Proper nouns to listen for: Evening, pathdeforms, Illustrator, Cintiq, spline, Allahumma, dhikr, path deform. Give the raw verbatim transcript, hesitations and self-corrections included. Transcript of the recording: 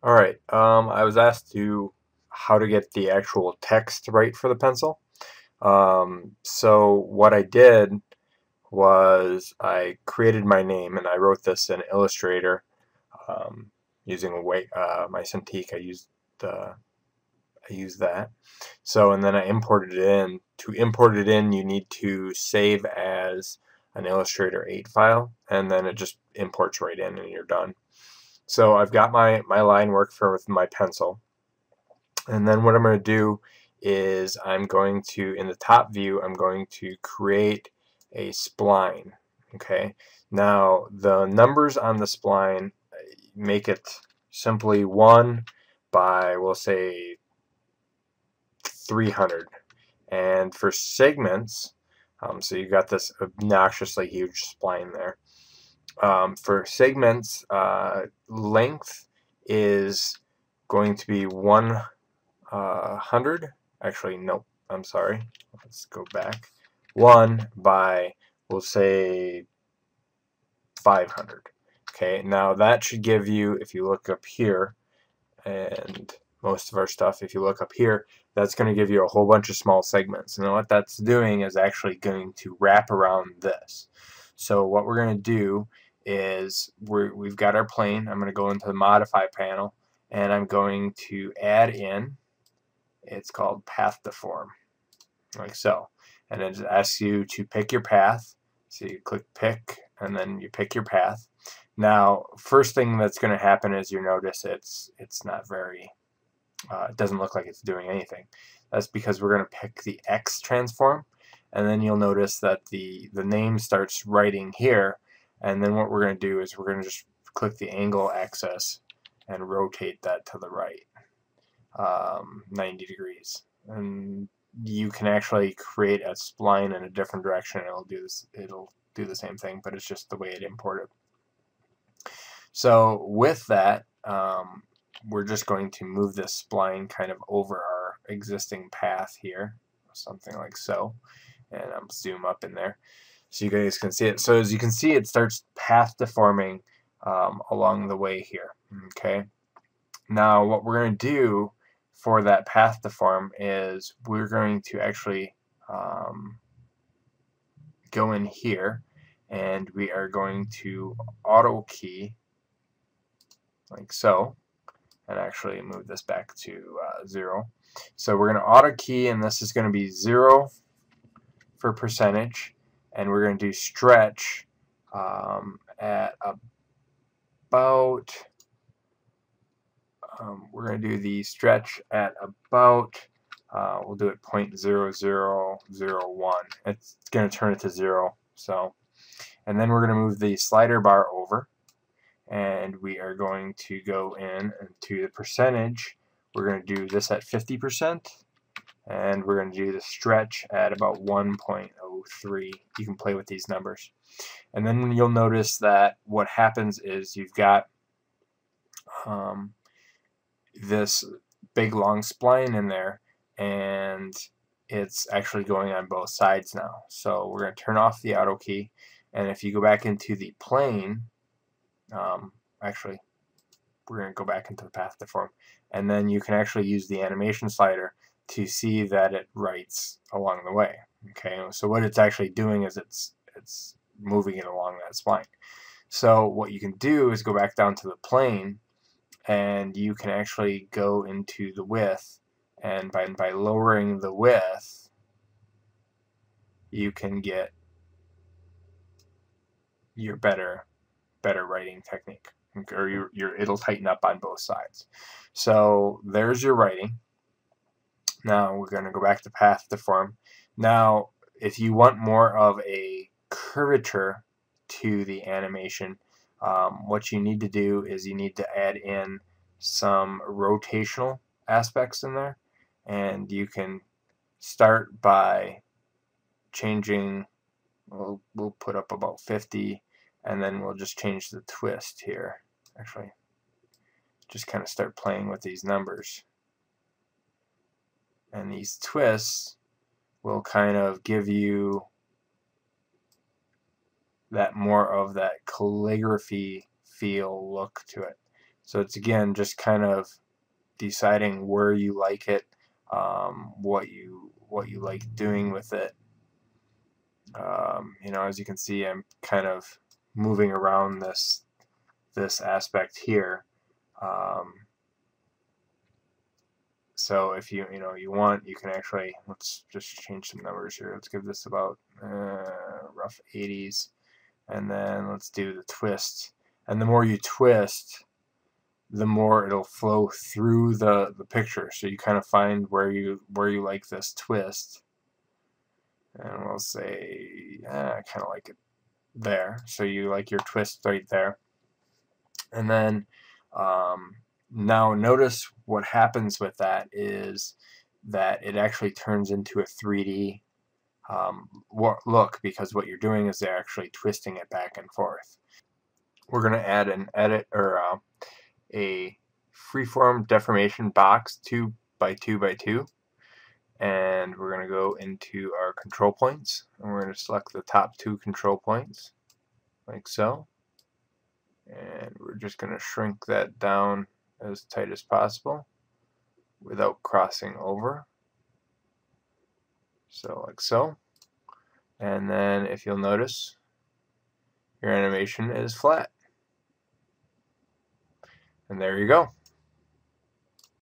All right, um, I was asked to how to get the actual text right for the pencil. Um, so what I did was I created my name, and I wrote this in Illustrator um, using a way, uh, my Cintiq. I used the I used that. So and then I imported it in. To import it in, you need to save as an Illustrator eight file, and then it just imports right in, and you're done. So I've got my my line work for with my pencil, and then what I'm going to do is I'm going to, in the top view, I'm going to create a spline. Okay, now the numbers on the spline, make it simply one by, we'll say, three hundred, and for segments, Um, so you've got this obnoxiously huge spline there. Um, for segments, uh, length is going to be one hundred. Actually, nope, I'm sorry. Let's go back. one by, we'll say, five hundred. Okay, now that should give you, if you look up here, and most of our stuff, if you look up here, that's going to give you a whole bunch of small segments. And what that's doing is actually going to wrap around this. So what we're going to do is we're, we've got our plane. I'm going to go into the Modify panel, and I'm going to add in, it's called path deform, like so. And it asks you to pick your path. So you click pick, and then you pick your path. Now, first thing that's going to happen is you notice it's it's not very... Uh, it doesn't look like it's doing anything. That's because we're going to pick the X transform, and then you'll notice that the the name starts writing here, and then what we're going to do is we're going to just click the angle axis and rotate that to the right um, ninety degrees, and you can actually create a spline in a different direction, and it'll do this, it'll do the same thing, but it's just the way it imported. So with that, um, we're just going to move this spline kind of over our existing path here, something like so, and I'll zoom up in there so you guys can see it. So as you can see, it starts path deforming um, along the way here. Okay, now what we're going to do for that path deform is we're going to actually um, go in here, and we are going to auto key like so, and actually move this back to uh, zero. So we're going to auto key, and this is going to be zero for percentage, and we're going to do stretch um, at about, um, we're going to do the stretch at about, uh, we'll do it zero point zero zero zero one. It's going to turn it to zero. So, and then we're going to move the slider bar over, and we are going to go in to the percentage. We're going to do this at fifty percent, and we're going to do the stretch at about one point zero three. You can play with these numbers. And then you'll notice that what happens is you've got um, this big long spline in there, and it's actually going on both sides now. So we're going to turn off the auto key, and if you go back into the plane, Um, actually, we're going to go back into the path deform, and then you can actually use the animation slider to see that it writes along the way. Okay, so what it's actually doing is it's it's moving it along that spline. So what you can do is go back down to the plane, and you can actually go into the width, and by by lowering the width, you can get your better. better writing technique, or your, your it'll tighten up on both sides. So there's your writing. Now we're going to go back to path deform. Now if you want more of a curvature to the animation, um, what you need to do is you need to add in some rotational aspects in there, and you can start by changing, we'll, we'll put up about fifty, and then we'll just change the twist here. Actually, just kind of start playing with these numbers, and these twists will kind of give you that more of that calligraphy feel look to it. So it's again just kind of deciding where you like it, um, what you what you like doing with it. Um, you know, as you can see, I'm kind of moving around this this aspect here. Um, so if you you know you want, you can actually, let's just change some numbers here. Let's give this about uh, rough eighties, and then let's do the twist. And the more you twist, the more it'll flow through the the picture. So you kind of find where you where you like this twist, and we'll say eh, I kind of like it there. So you like your twist right there, and then um, now notice what happens with that is that it actually turns into a three D um, look, because what you're doing is they're actually twisting it back and forth. We're going to add an edit or uh, a freeform deformation box two by two by two, and we're going to go into our control points, and we're going to select the top two control points like so, and we're just going to shrink that down as tight as possible without crossing over, so like so. And then if you'll notice, your animation is flat. And there you go.